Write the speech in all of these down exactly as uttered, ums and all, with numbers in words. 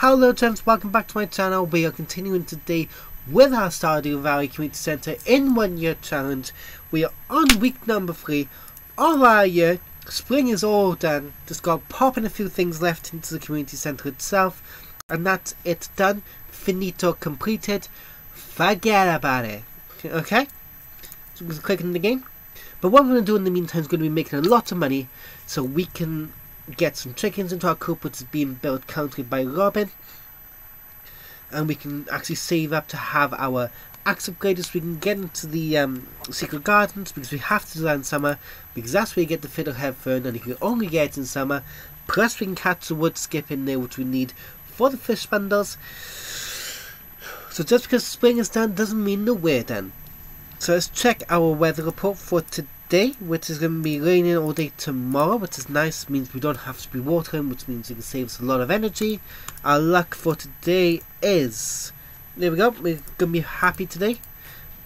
Hello gents, welcome back to my channel. We are continuing today with our Stardew Valley Community Center in one year challenge. We are on week number three of our year. Spring is all done, just got popping a few things left into the community center itself, and that's it, done, finito, completed, forget about it. Okay, so we're just clicking the game, but what we're going to do in the meantime is going to be making a lot of money so we can get some chickens into our coop, which is being built currently by Robin, and we can actually save up to have our axe upgraders. We can get into the um, secret gardens because we have to do that in summer, because that's where you get the fiddlehead fern, and you can only get it in summer. Plus we can catch the wood skip in there, which we need for the fish bundles. So just because spring is done doesn't mean that we're done. So let's check our weather report for today Day, which is going to be raining all day tomorrow, which is nice. Means we don't have to be watering, which means we can save us a lot of energy. Our luck for today is, there we go, we're going to be happy today.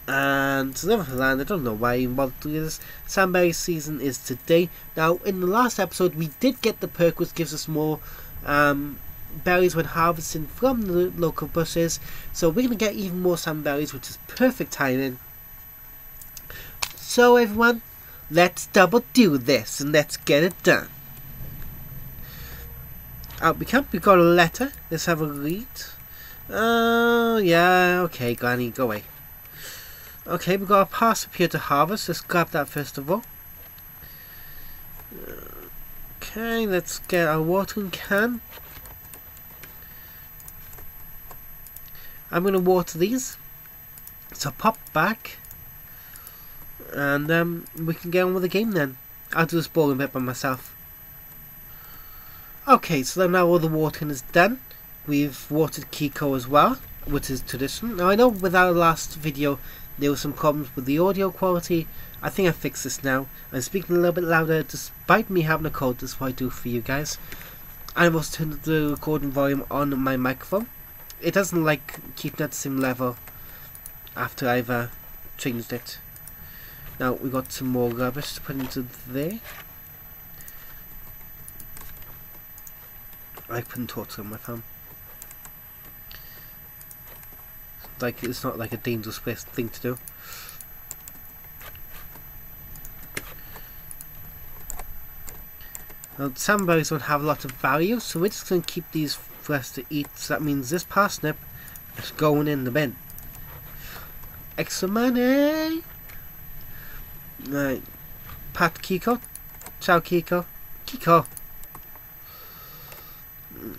And Neverland, I don't know why I even bothered to do this. Sunberry season is today. Now in the last episode we did get the perk which gives us more um, berries when harvesting from the local bushes, so we're going to get even more sunberries, which is perfect timing. So everyone, let's double do this and let's get it done. Out we come. We got a letter. Let's have a read. Oh, uh, yeah. Okay, Granny, go away. Okay, we got a pass up here to harvest. Let's grab that first of all. Okay, let's get our watering can. I'm going to water these. So pop back. And um, we can get on with the game then. I'll do this boring bit by myself. Okay, so then now all the watering is done. We've watered Kiko as well, which is tradition. Now I know with our last video there were some problems with the audio quality. I think I fixed this now. I'm speaking a little bit louder despite me having a cold. That's what I do for you guys. I've also turned the recording volume on my microphone. It doesn't like keeping at the same level after I've uh, changed it. Now we got some more rubbish to put into there. I couldn't talk to my phone. Like it's not like a dangerous thing to do. Now some berries don't have a lot of value, so we're just going to keep these for us to eat. So that means this parsnip is going in the bin. Extra money. Right, pat Kiko. Ciao Kiko. Kiko!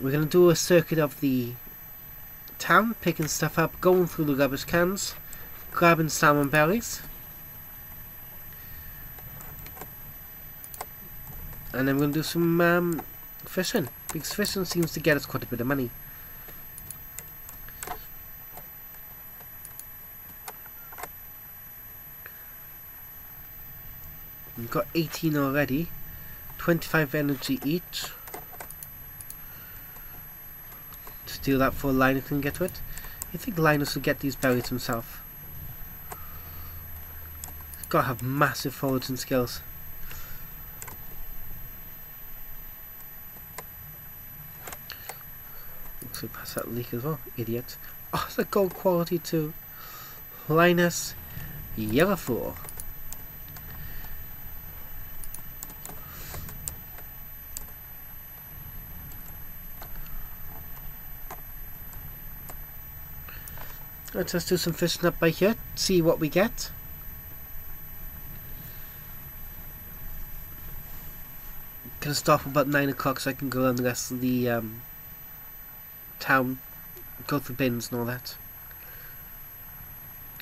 We're going to do a circuit of the town, picking stuff up, going through the rubbish cans, grabbing salmon berries. And then we're going to do some um, fishing, because fishing seems to get us quite a bit of money. We've got eighteen already, twenty-five energy each. Steal that for Linus can get to it. I think Linus will get these berries himself. He's got to have massive foraging skills. So pass that leak as well, idiot. Oh, it's a gold quality too. Linus, you're a fool. Let's just do some fishing up by here, see what we get. I'm gonna stop about nine o'clock so I can go around the rest of the um, town, go through bins and all that.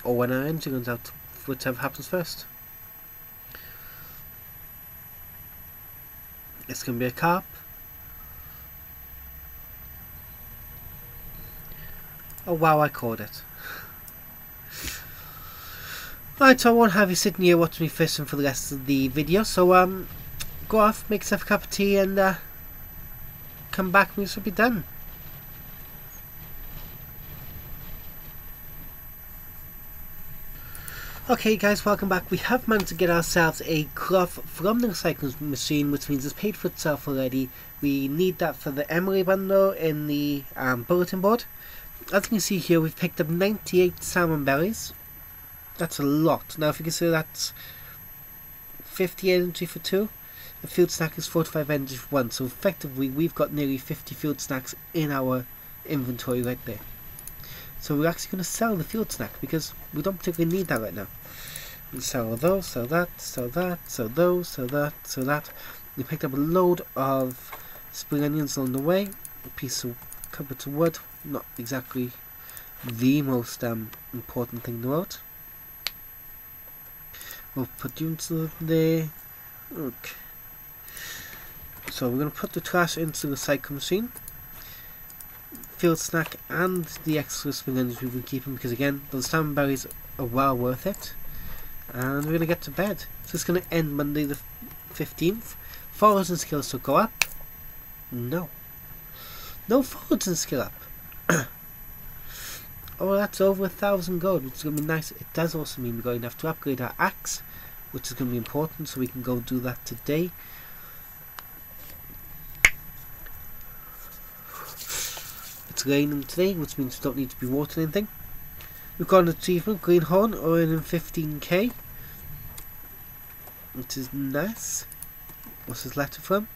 Or when our energy runs out, whichever happens first. It's gonna be a carp. Oh wow, I caught it. Alright, so I won't have you sitting here watching me fishing for the rest of the video, so um, go off, make yourself a cup of tea and uh, come back and we should be done. Okay guys, welcome back. We have managed to get ourselves a cloth from the recycling machine, which means it's paid for itself already. We need that for the emery bundle in the um, bulletin board. As you can see here, we've picked up ninety-eight salmon berries. That's a lot. Now if you consider that's fifty energy for two, a field snack is forty-five energy for one, so effectively we've got nearly fifty field snacks in our inventory right there. So we're actually going to sell the field snack because we don't particularly need that right now. We sell those, sell that, sell that, sell those, sell that, sell that. We picked up a load of spring onions along the way, a piece of cupboard of wood, not exactly the most um, important thing in the world. We'll put you into the... Okay. So we're going to put the trash into the recycle machine. Field snack and the extra spring onions we've been keeping because again those salmon berries are well worth it, and we're gonna get to bed. So it's gonna end Monday the fifteenth. Forage and skill still go up. No, no forage and skill up. Oh, that's over a thousand gold, which is gonna be nice. It does also mean we're going to have to upgrade our axe, which is gonna be important. So we can go do that today. It's raining today, which means we don't need to be watering anything. We've got an achievement, Greenhorn, earning fifteen K, which is nice. What's this letter from?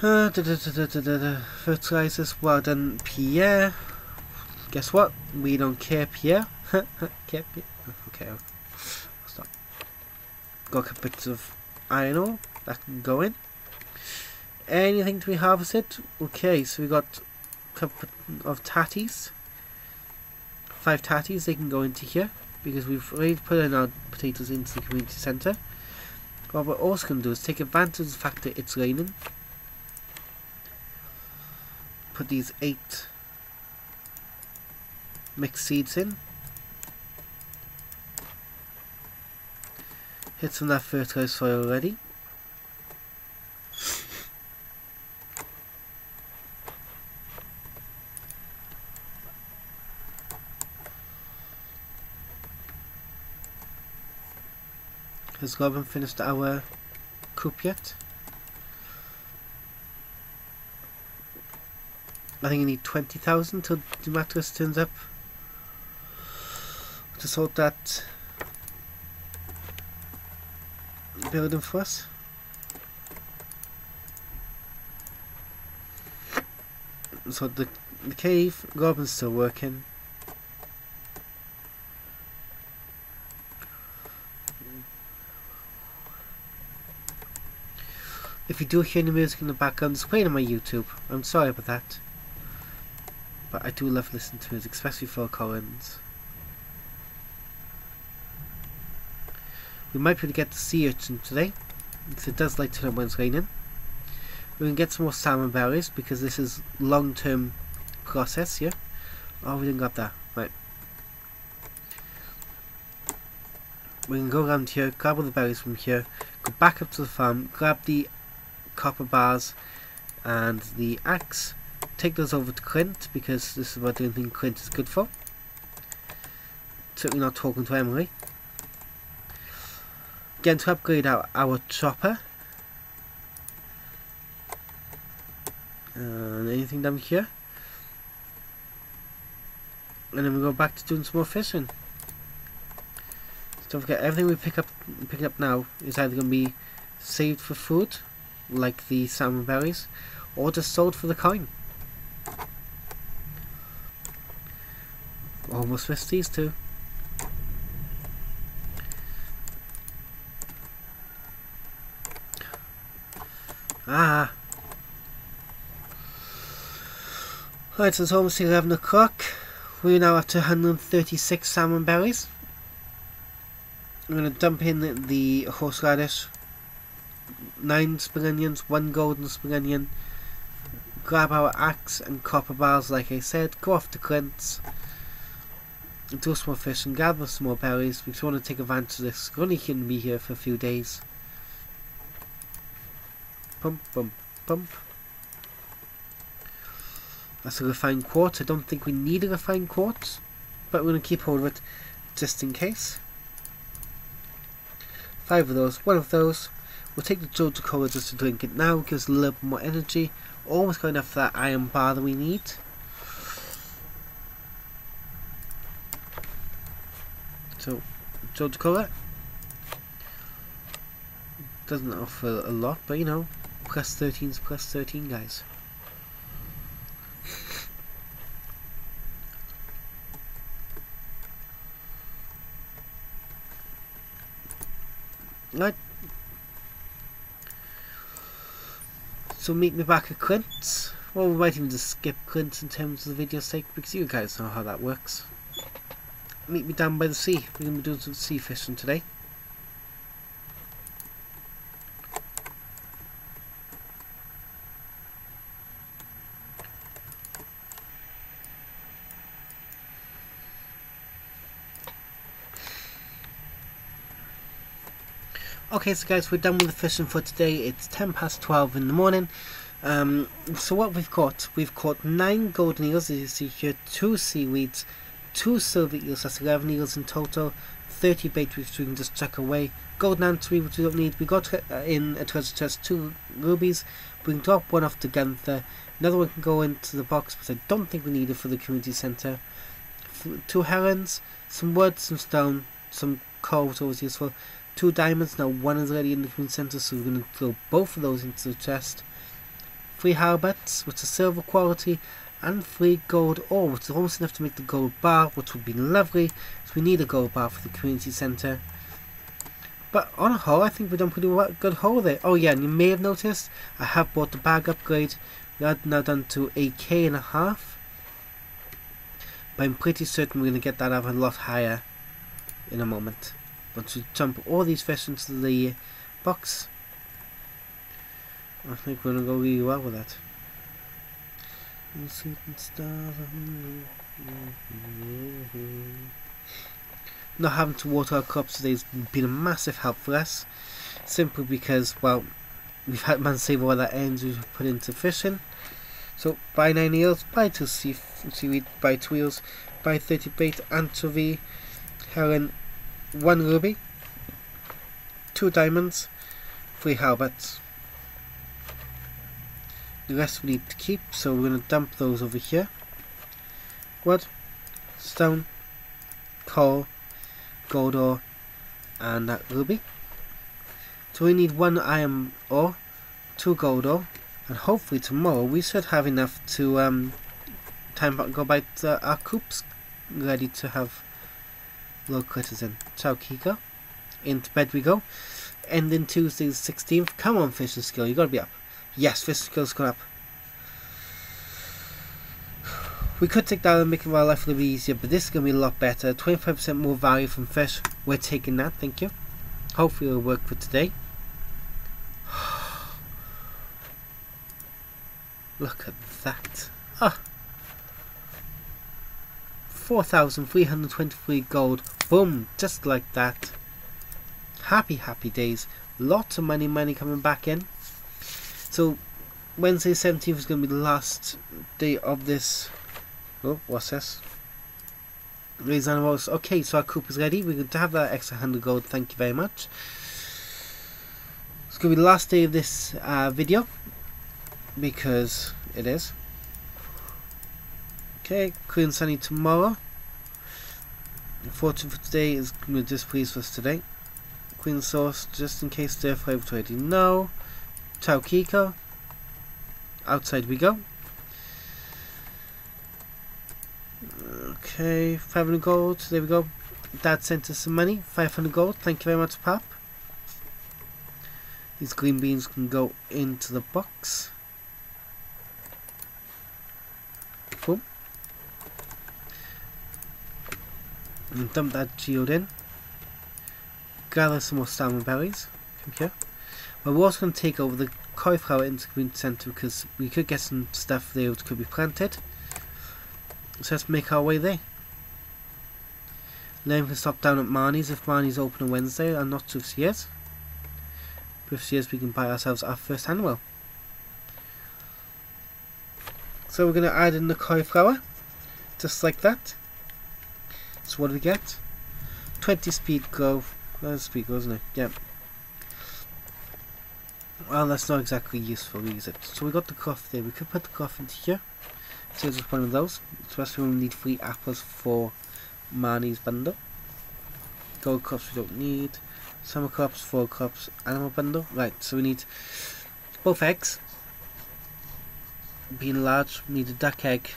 Uh, da, da, da, da, da, da. Fertilizers, well done, Pierre. Guess what? We don't care, Pierre. Care, Pierre. Okay, I'll stop. Got a bit of iron ore that can go in. Anything to be harvested? Okay, so we got couple of tatties, five tatties. They can go into here because we've already put in our potatoes into the community center. What we're also going to do is take advantage of the fact that it's raining, put these eight mixed seeds in, hit some of that fertilized soil already. Has Robin finished our coop yet? I think we need twenty thousand till Demetrius turns up to sort that building for us. So the, the cave, Robin's still working. If you do hear any music in the background, it's playing on my YouTube. I'm sorry about that. But I do love listening to music, especially for Collins. We might be able to get the sea urchin today, because it does like to know when it's raining. We can get some more salmon berries, because this is long-term process here. Oh, we didn't grab that. Right. We can go around here, grab all the berries from here, go back up to the farm, grab the copper bars and the axe, take those over to Clint because this is about the only thing Clint is good for. Certainly not talking to Emily. Again, to upgrade our, our chopper. And anything down here. And then we go back to doing some more fishing. So don't forget, everything we pick up picking up now is either going to be saved for food, like the salmon berries, or just sold for the coin. Almost missed these two. Ah. Right, so it's almost eleven o'clock. We're now up to one hundred thirty-six salmon berries. I'm going to dump in the horseradish, nine spring onions, one golden spring onion, grab our axe and copper bars like I said, go off to Clint's, do some more fish and gather some more berries. We just want to take advantage of this. We're only going to be here for a few days. Pump, pump, pump. That's a refined quartz. I don't think we need a refined quartz, but we're going to keep hold of it just in case. Five of those, one of those. We'll take the Georgia Cola just to drink it now, gives a little bit more energy. Almost going after that iron bar that we need. So, Georgia Cola. Doesn't offer a lot, but you know, plus thirteen is plus thirteen, guys. Right. So meet me back at Clint's. Well, we might even just skip Clint's in terms of the video's sake, because you guys know how that works. Meet me down by the sea. We're going to be doing some sea fishing today. Okay, so guys, we're done with the fishing for today. It's ten past twelve in the morning. Um, so what we've caught, we've caught nine golden eels, as you see here, two seaweeds, two silver eels, that's eleven eels in total, thirty bait which we can just chuck away, golden anchovies which we don't need. We got in a treasure chest two rubies, we can drop one off to Gunther, another one can go into the box, but I don't think we need it for the community centre, two herons, some wood, some stone, some coal was always useful, two diamonds. Now one is already in the community center, so we're going to throw both of those into the chest. Three halberts, which are silver quality, and three gold ore, which is almost enough to make the gold bar, which would be lovely, so we need a gold bar for the community center. But on a whole, I think we've done pretty good haul there. Oh yeah, and you may have noticed, I have bought the bag upgrade. We are now down to a K and a half. But I'm pretty certain we're going to get that up a lot higher in a moment. Once we jump all these fish into the box, I think we're going to go really well with that. Not having to water our crops today has been a massive help for us, simply because, well, we've had man save all that energy we've put into fishing. So buy nine eels, buy two sea seaweed, buy two eels, buy thirty bait, anchovy, heron, one ruby, two diamonds, three halberts. The rest we need to keep, so we're going to dump those over here. Wood, stone, coal, gold ore, and that ruby. So we need one iron ore, two gold ore, and hopefully tomorrow we should have enough to um, time back and go by uh, our coops ready to have low critters in. Ciao Kiko. Into bed we go. Ending Tuesday the sixteenth. Come on, fishing skill, you gotta be up. Yes, fishing skill's gone up. We could take that and make our life a little bit easier, but this is gonna be a lot better. twenty-five percent more value from fish. We're taking that, thank you. Hopefully it'll work for today. Look at that. Ah! four thousand three hundred twenty-three gold. Boom, just like that. Happy, happy days. Lots of money, money coming back in. So, Wednesday seventeenth is going to be the last day of this. Oh, what's this? Raise animals. Okay, so our coop is ready. We're going to have that extra one hundred gold. Thank you very much. It's going to be the last day of this uh, video, because it is. Okay, clear and sunny tomorrow. Fortune for today is going to displease us today. Queen sauce, just in case they're flavor to already know. Ciao Kiko. Outside we go. Okay, five hundred gold, there we go. Dad sent us some money, five hundred gold, thank you very much, Pap. These green beans can go into the box. Boom. And dump that geode in. Gather some more salmon berries. Come here. But we're also going to take over the cauliflower into the community centre, because we could get some stuff there which could be planted. So let's make our way there. Then we can stop down at Marnie's if Marnie's open on Wednesday. I'm not sure if she is. But if she is, we can buy ourselves our first animal. So we're going to add in the cauliflower. Just like that. So what do we get? twenty speed go. That was speed, wasn't it? Yeah. Well, that's not exactly useful, is it? So we got the cloth there. We could put the cloth into here. So it's just one of those. Especially when we need three apples for Marnie's bundle. Gold crops we don't need. Summer crops, fall crops, animal bundle. Right, so we need both eggs. Being large, we need a duck egg.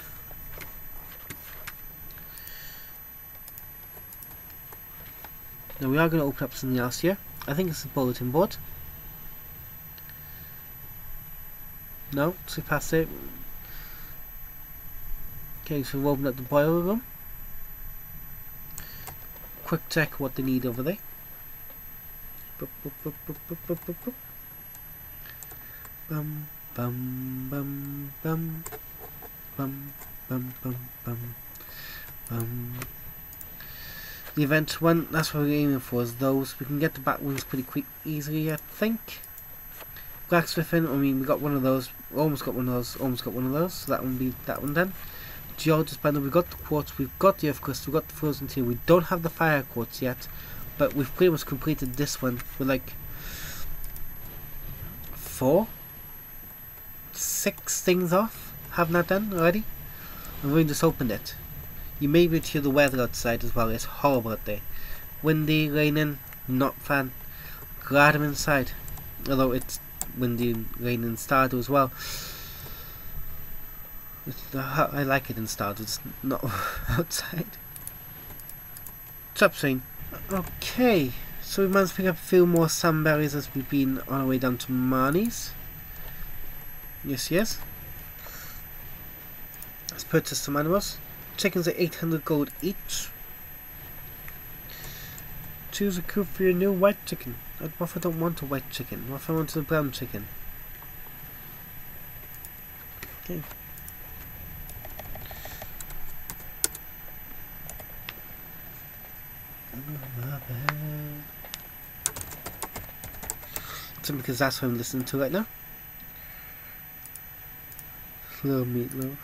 Now we are going to open up something else here. I think it's a bulletin board. No, so we passed it. Okay, so we've opened up the boiler room. Quick check what they need over there. Boop, boop, boop, boop, boop, boop, boop. Bum, bum, bum, bum. Bum, bum, bum, bum. Bum. The event one, that's what we're aiming for, is those. We can get the bat wings pretty quick, easily, I think. Blacksmithing, I mean, we got one of those. Almost got one of those. Almost got one of those. So that one be that one done. Geologist bundle. We got the quartz. We've got the earth crust. We've got the frozen tier. We don't have the fire quartz yet, but we've pretty much completed this one with like four, six things off. Haven't I done already? And we just opened it. You may be able to hear the weather outside as well. It's horrible out there. Windy, raining, not fun. Glad I'm inside. Although it's windy, rain in Stardew as well. It's, uh, I like it in Stardew, it's not outside. Stop saying. Okay, so we managed to pick up a few more sunberries as we've been on our way down to Marnie's. Yes, yes. Let's purchase some animals. Chickens are eight hundred gold each. Choose a coop for your new white chicken. What if I don't want a white chicken? What if I want a brown chicken? Okay. Simply because that's what I'm listening to right now. Little meatloaf.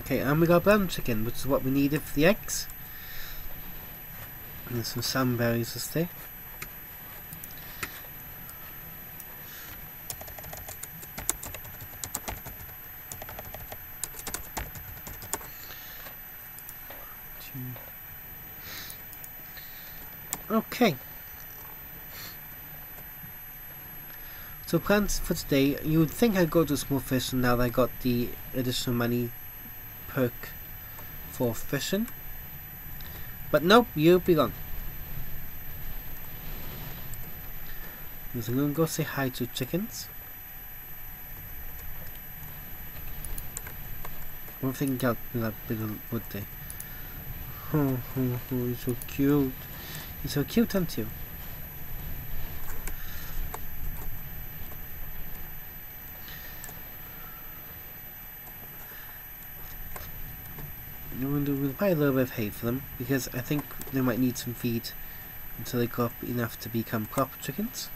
Okay, and we got brown chicken, which is what we needed for the eggs. And there's some sunberries just there. Okay. So plans for today, you would think I'd go to a small fish now that I got the additional money perk for fishing, but nope, you'll be gone. I'm gonna go say hi to chickens. One thing got that bit of wood there. Oh, oh, oh, you're so cute. You're so cute, aren't you? We'll buy a little bit of hay for them because I think they might need some feed until they grow up enough to become proper chickens.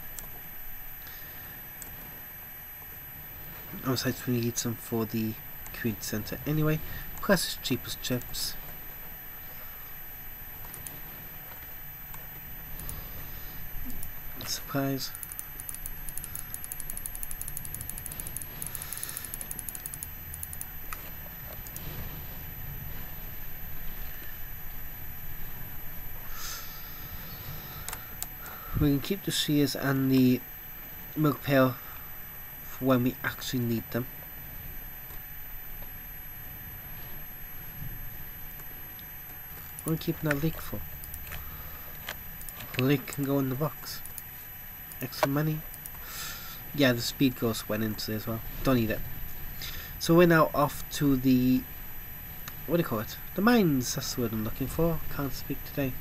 Besides, we need some for the community center anyway. Plus, it's cheap as chips. Supplies. We can keep the shears and the milk pail for when we actually need them. What are we keeping that leek for? The leek can go in the box. Extra money. Yeah, the speed ghost went into there as well. Don't need it. So we're now off to the, what do you call it? The mines, that's the word I'm looking for. Can't speak today.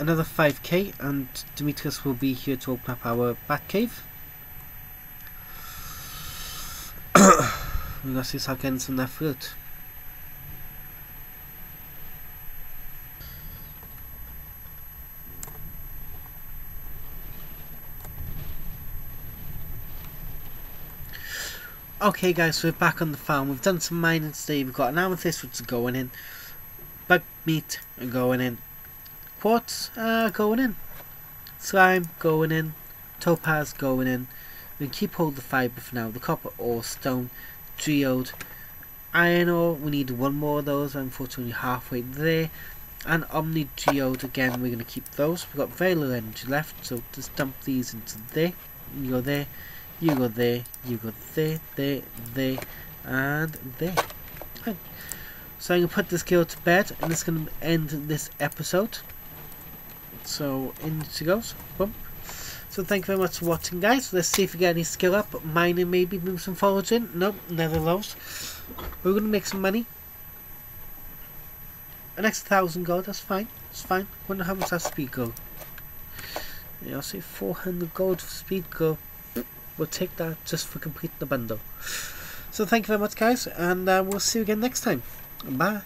Another five K, and Demetrius will be here to open up our bat cave. Das ist ergänzender Schritt. Okay guys, we're back on the farm. We've done some mining today. We've got an amethyst, which is going in. Bug meat going in. Quartz uh, going in. Slime going in. Topaz going in. We can keep hold of the fibre for now. The copper ore, stone, geode, iron ore. We need one more of those. I'm unfortunately halfway there. And omni geode again. We're going to keep those. We've got very little energy left, so just dump these into there. You go there. You go there, you go there, there, there, and there. Right. So I'm going to put this girl to bed, and it's going to end this episode. So, in she goes. Boom. So thank you very much for watching, guys. Let's see if we get any skill up. Mining, maybe, move some foraging. Nope, never lows. We're going to make some money. An extra thousand gold, that's fine. That's fine. Wonder how much that speed go. Yeah, I'll say four hundred gold for speed go. We'll take that just for completing the bundle. So thank you very much, guys, and uh, we'll see you again next time. Bye.